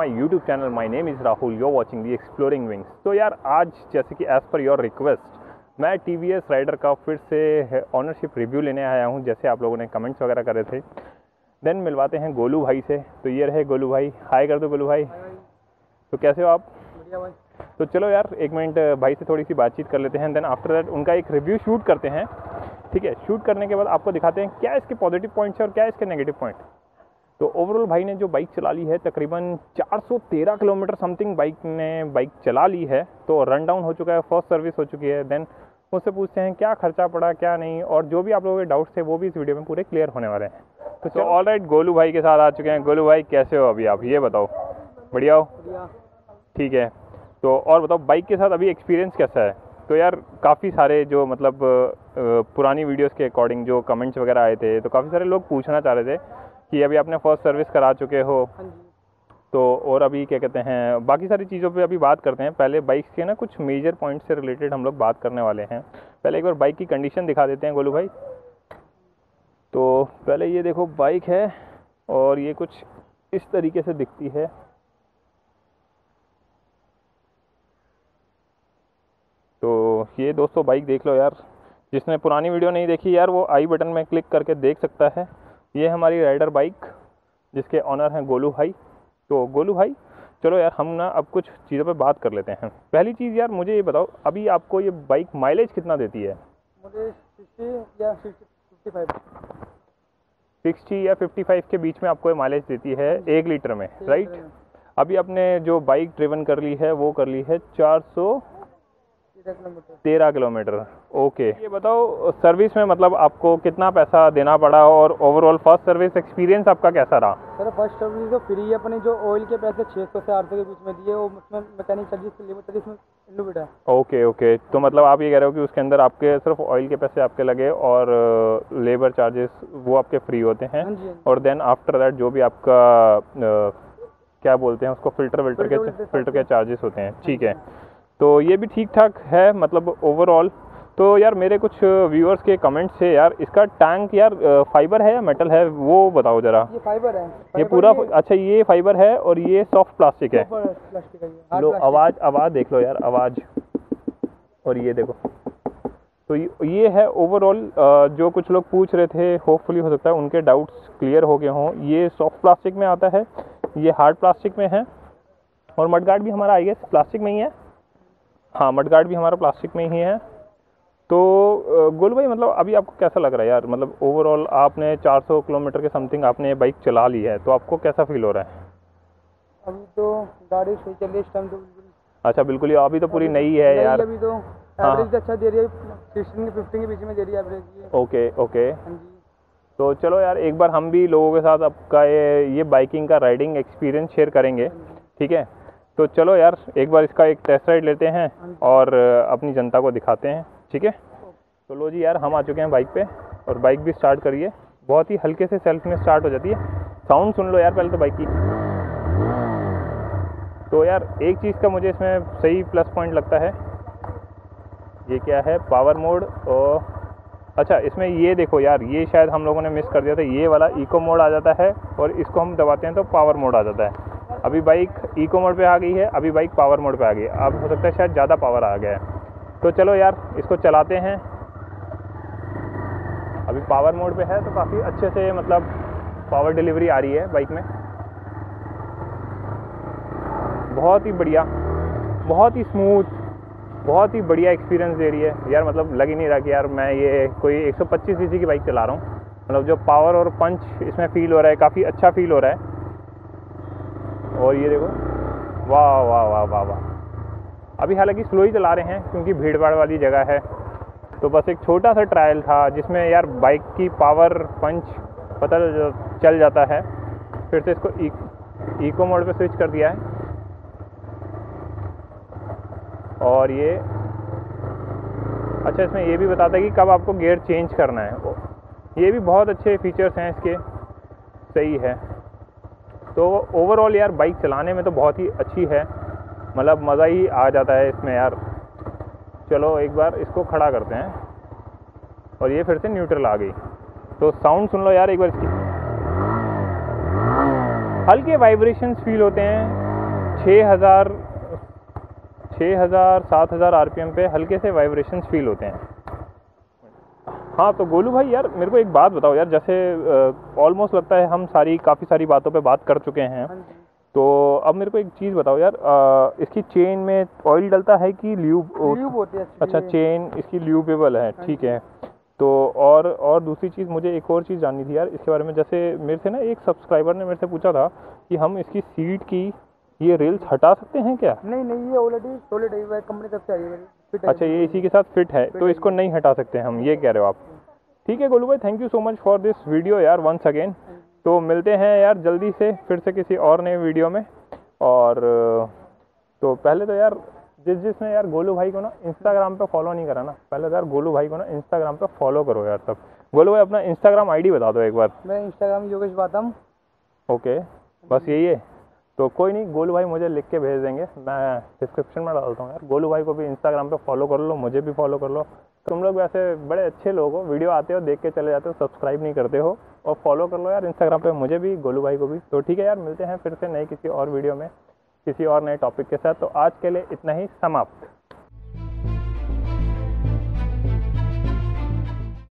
my YouTube channel. My name is Rahul. You're watching the Exploring Wings. तो यार आज जैसे कि as per your request मैं TVS Raider का फिर से ऑनरशिप रिव्यू लेने आया हूँ, जैसे आप लोगों ने कमेंट्स वगैरह करे थे। देन मिलवाते हैं गोलू भाई से। तो ये रहे गोलू भाई, हाय कर दो गोलू भाई। तो कैसे हो आप? बढ़िया भाई। तो चलो यार एक मिनट भाई से थोड़ी सी बातचीत कर लेते हैं, देन आफ्टर दैट उनका एक रिव्यू शूट करते हैं, ठीक है। शूट करने के बाद आपको दिखाते हैं क्या इसके पॉजिटिव पॉइंट्स हैं और क्या इसके नेगेटिव पॉइंट। तो ओवरऑल भाई ने जो बाइक चला ली है तकरीबन 413 किलोमीटर समथिंग बाइक चला ली है। तो रन डाउन हो चुका है, फर्स्ट सर्विस हो चुकी है। देन उससे पूछते हैं क्या खर्चा पड़ा क्या नहीं, और जो भी आप लोगों के डाउट्स थे वो भी इस वीडियो में पूरे क्लियर होने वाले हैं। तो ऑल राइट, गोलू भाई के साथ आ चुके हैं। गोलू भाई कैसे हो अभी आप, ये बताओ? बढ़िया हो, ठीक है। तो और बताओ बाइक के साथ अभी एक्सपीरियंस कैसा है? तो यार काफ़ी सारे जो मतलब पुरानी वीडियोस के अकॉर्डिंग जो कमेंट्स वगैरह आए थे, तो काफ़ी सारे लोग पूछना चाह रहे थे कि अभी आपने फर्स्ट सर्विस करा चुके हो तो, और अभी क्या कहते हैं बाकी सारी चीज़ों पे अभी बात करते हैं। पहले बाइक के ना कुछ मेजर पॉइंट्स से रिलेटेड हम लोग बात करने वाले हैं। पहले एक बार बाइक की कंडीशन दिखा देते हैं गोलू भाई। तो पहले ये देखो बाइक है और ये कुछ इस तरीके से दिखती है। तो ये दोस्तों बाइक देख लो यार, जिसने पुरानी वीडियो नहीं देखी यार वो आई बटन में क्लिक करके देख सकता है। ये हमारी राइडर बाइक जिसके ऑनर हैं गोलू भाई। तो गोलू भाई चलो यार हम ना अब कुछ चीज़ों पे बात कर लेते हैं। पहली चीज़ यार मुझे ये बताओ अभी आपको ये बाइक माइलेज कितना देती है? मुझे 60 या 55 के बीच में आपको ये माइलेज देती है 1 लीटर में, राइट। अभी आपने जो बाइक ड्रिवन कर ली है वो कर ली है 413 किलोमीटर। ओके, ये बताओ सर्विस में मतलब आपको कितना पैसा देना पड़ा और ओवरऑल फर्स्ट सर्विस एक्सपीरियंस आपका कैसा रहा? सर फर्स्ट सर्विस तो फ्री है अपनी, जो ऑयल के पैसे 600 से 800 के बीच में दिए, उसमें मैकेनिक सर्विस इंक्लूडेड है। ओके ओके, तो मतलब आप ये कह रहे हो कि उसके अंदर आपके सिर्फ ऑयल के पैसे आपके लगे और लेबर चार्जेस वो आपके फ्री होते हैं, और देन आफ्टर दैट जो भी आपका क्या बोलते हैं उसको फिल्टर के चार्जेस होते हैं, ठीक है। तो ये भी ठीक ठाक है मतलब ओवरऑल। तो यार मेरे कुछ व्यूअर्स के कमेंट्स थे यार, इसका टैंक यार फाइबर है या मेटल है वो बताओ ज़रा। ये फाइबर है, ये पूरा अच्छा ये फाइबर है और ये सॉफ्ट प्लास्टिक है। लो आवाज़ देख लो यार, आवाज़। और ये देखो, तो ये है ओवरऑल। जो कुछ लोग पूछ रहे थे होपफुली हो सकता है उनके डाउट्स क्लियर हो गए हों। ये सॉफ्ट प्लास्टिक में आता है, ये हार्ड प्लास्टिक में है, और मडगार्ड भी हमारा आई गेस प्लास्टिक में ही है। हाँ मडगार्ड भी हमारा प्लास्टिक में ही है। तो गोलू भाई मतलब अभी आपको कैसा लग रहा है यार, मतलब ओवरऑल आपने 400 किलोमीटर के समथिंग आपने बाइक चला ली है तो आपको कैसा फील हो रहा है? अभी तो गाड़ी सही चल रही है तो। अच्छा बिल्कुल, अभी तो पूरी नई है यार। अभी तो एवरेज अच्छा दे रही है, 15 के बीच में दे रही है एवरेज। ओके ओके, तो चलो यार एक बार हम भी लोगों के साथ आपका ये बाइकिंग का राइडिंग एक्सपीरियंस शेयर करेंगे, ठीक है। तो चलो यार एक बार इसका एक टेस्ट राइड लेते हैं और अपनी जनता को दिखाते हैं, ठीक है। तो लो जी यार हम आ चुके हैं बाइक पे, और बाइक भी स्टार्ट करिए, बहुत ही हल्के से सेल्फ में स्टार्ट हो जाती है। साउंड सुन लो यार पहले तो बाइक की। तो यार एक चीज़ का मुझे इसमें सही प्लस पॉइंट लगता है, ये क्या है पावर मोड। और अच्छा इसमें ये देखो यार, ये शायद हम लोगों ने मिस कर दिया था, ये वाला इको मोड आ जाता है और इसको हम दबाते हैं तो पावर मोड आ जाता है। अभी बाइक इको मोड पे आ गई है, अभी बाइक पावर मोड पे आ गई है। अब हो सकता है शायद ज़्यादा पावर आ गया है। तो चलो यार इसको चलाते हैं। अभी पावर मोड पे है तो काफ़ी अच्छे से मतलब पावर डिलीवरी आ रही है बाइक में, बहुत ही बढ़िया, बहुत ही स्मूथ, बहुत ही बढ़िया एक्सपीरियंस दे रही है यार। मतलब लग ही नहीं रहा कि यार मैं ये कोई 125 सीसी की बाइक चला रहा हूँ। मतलब जो पावर और पंच इसमें फील हो रहा है काफ़ी अच्छा फील हो रहा है। और ये देखो वाह वाह वाह वाह वाह। अभी हालांकि स्लो ही चला रहे हैं क्योंकि भीड़ भाड़ वाली जगह है, तो बस एक छोटा सा ट्रायल था जिसमें यार बाइक की पावर पंच पता चल जाता है। फिर से इसको इको मोड पे स्विच कर दिया है, और ये अच्छा इसमें ये भी बताता है कि कब आपको गियर चेंज करना है। ये भी बहुत अच्छे फीचर्स हैं इसके, सही है। तो ओवरऑल यार बाइक चलाने में तो बहुत ही अच्छी है, मतलब मज़ा ही आ जाता है इसमें यार। चलो एक बार इसको खड़ा करते हैं, और ये फिर से न्यूट्रल आ गई। तो साउंड सुन लो यार एक बार इसकी, हल्के वाइब्रेशंस फील होते हैं 7,000 आरपीएम पे हल्के से वाइब्रेशंस फील होते हैं। हाँ तो गोलू भाई यार मेरे को एक बात बताओ यार, जैसे ऑलमोस्ट लगता है हम काफ़ी सारी बातों पे बात कर चुके हैं, तो अब मेरे को एक चीज़ बताओ यार, इसकी चेन में ऑयल डलता है कि ल्यूब होती है? अच्छा, चेन इसकी ल्यूबेबल है, ठीक है। तो और दूसरी चीज़ मुझे एक और चीज़ जाननी थी यार इसके बारे में, जैसे मेरे से ना एक सब्सक्राइबर ने मेरे से पूछा था कि हम इसकी सीट की ये रेल्स हटा सकते हैं क्या? नहीं, ये ऑलरेडी सॉलिड है, कंपनी तरफ से आई है। अच्छा, ये इसी के साथ फिट है, तो इसको नहीं हटा सकते हम, ये कह रहे हो आप? ठीक है गोलू भाई, thank you so much for this video यार वंस अगेन। तो मिलते हैं यार जल्दी से फिर से किसी और नए वीडियो में। और तो पहले तो यार जिसने यार गोलू भाई को ना इंस्टाग्राम पे फॉलो नहीं करा ना, पहले तो यार गोलू भाई को ना इंस्टाग्राम पे फॉलो करो यार। तब गोलू भाई अपना इंस्टाग्राम आईडी बता दो एक बार। मैं इंस्टाग्राम योगेश बातम। ओके, बस यही है। तो कोई नहीं, गोलू भाई मुझे लिख के भेज देंगे, मैं डिस्क्रिप्शन में डालता हूँ यार। गोलू भाई को भी इंस्टाग्राम पे फॉलो कर लो, मुझे भी फॉलो कर लो। तुम लोग वैसे बड़े अच्छे लोग हो, वीडियो आते हो, देख के चले जाते हो, सब्सक्राइब नहीं करते हो। और फॉलो कर लो यार इंस्टाग्राम पे मुझे भी, गोलू भाई को भी। तो ठीक है यार, मिलते हैं फिर से नए किसी और वीडियो में किसी और नए टॉपिक के साथ। तो आज के लिए इतना ही, समाप्त।